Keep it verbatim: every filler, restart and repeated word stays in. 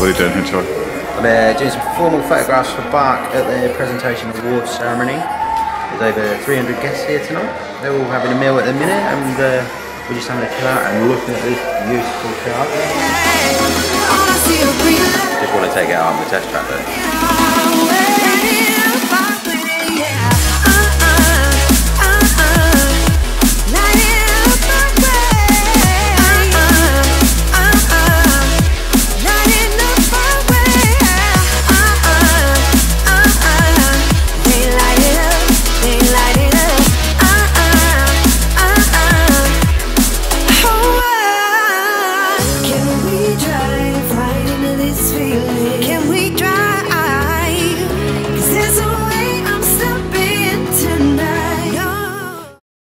What are you doing here, Charlie? I'm uh, doing some formal photographs for Bark at the presentation of the awards ceremony. There's over three hundred guests here tonight. They're all having a meal at the minute, and uh, we're just having a chill out and looking at this beautiful car. Just want to take it out on the test track though.